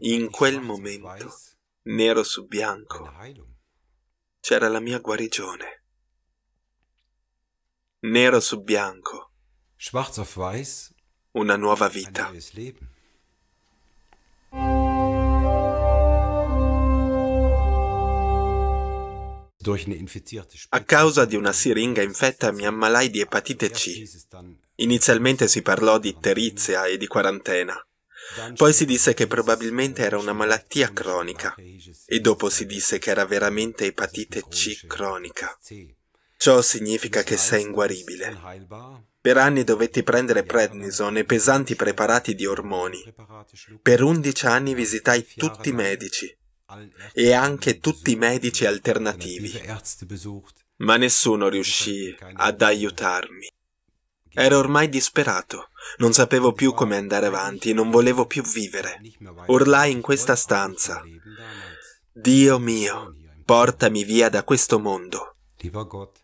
In quel momento, nero su bianco, c'era la mia guarigione. Nero su bianco, una nuova vita. A causa di una siringa infetta mi ammalai di epatite C. Inizialmente si parlò di itterizia e di quarantena. Poi si disse che probabilmente era una malattia cronica e dopo si disse che era veramente epatite C cronica. Ciò significa che sei inguaribile. Per anni dovetti prendere prednisone e pesanti preparati di ormoni. Per 11 anni visitai tutti i medici e anche tutti i medici alternativi, ma nessuno riuscì ad aiutarmi. Ero ormai disperato, non sapevo più come andare avanti, non volevo più vivere. Urlai in questa stanza: Dio mio, portami via da questo mondo.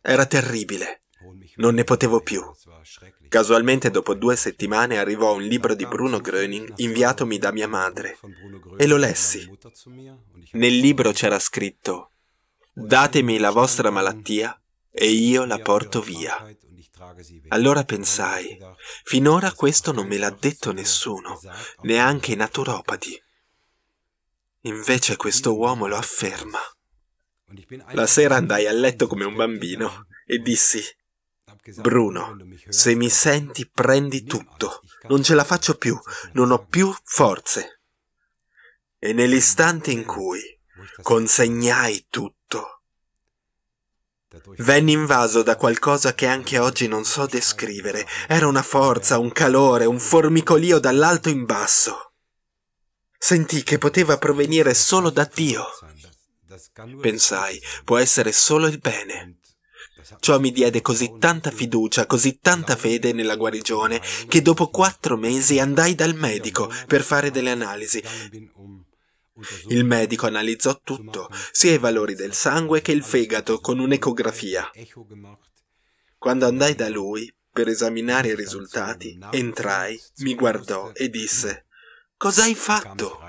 Era terribile, non ne potevo più. Casualmente dopo 2 settimane arrivò un libro di Bruno Gröning inviatomi da mia madre e lo lessi. Nel libro c'era scritto: datemi la vostra malattia e io la porto via. Allora pensai, finora questo non me l'ha detto nessuno, neanche i naturopati. Invece questo uomo lo afferma. La sera andai a letto come un bambino e dissi: Bruno, se mi senti prendi tutto, non ce la faccio più, non ho più forze. E nell'istante in cui consegnai tutto, venni invaso da qualcosa che anche oggi non so descrivere. Era una forza, un calore, un formicolio dall'alto in basso. Sentii che poteva provenire solo da Dio. Pensai, può essere solo il bene. Ciò mi diede così tanta fiducia, così tanta fede nella guarigione, che dopo 4 mesi andai dal medico per fare delle analisi. Il medico analizzò tutto, sia i valori del sangue che il fegato, con un'ecografia. Quando andai da lui per esaminare i risultati, entrai, mi guardò e disse: «Cosa hai fatto?»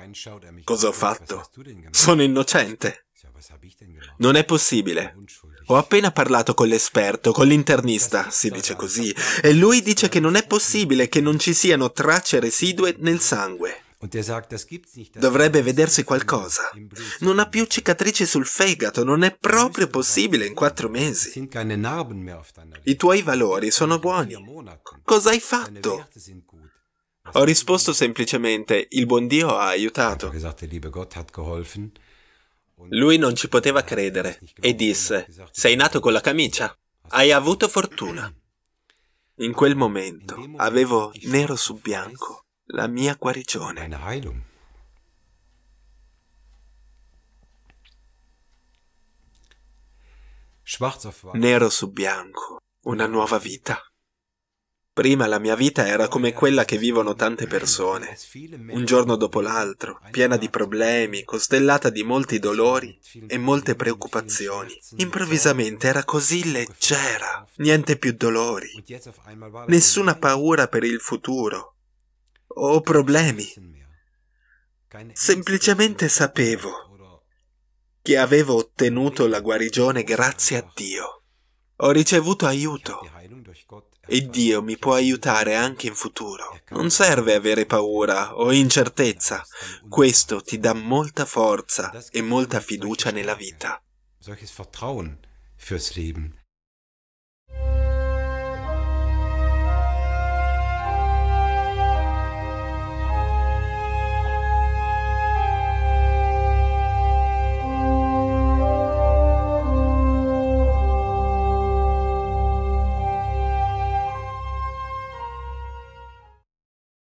«Cosa ho fatto? Sono innocente!» «Non è possibile. Ho appena parlato con l'esperto, con l'internista, si dice così, e lui dice che non è possibile che non ci siano tracce residue nel sangue. Dovrebbe vedersi qualcosa. Non ha più cicatrici sul fegato, non è proprio possibile in 4 mesi. I tuoi valori sono buoni. Cosa hai fatto?» Ho risposto semplicemente: il buon Dio ha aiutato. Lui non ci poteva credere e disse: sei nato con la camicia, hai avuto fortuna. In quel momento avevo nero su bianco la mia guarigione. Nero su bianco, una nuova vita. Prima la mia vita era come quella che vivono tante persone, un giorno dopo l'altro, piena di problemi, costellata di molti dolori e molte preoccupazioni. Improvvisamente era così leggera, niente più dolori, nessuna paura per il futuro o problemi. Semplicemente sapevo che avevo ottenuto la guarigione grazie a Dio. Ho ricevuto aiuto. E Dio mi può aiutare anche in futuro. Non serve avere paura o incertezza. Questo ti dà molta forza e molta fiducia nella vita.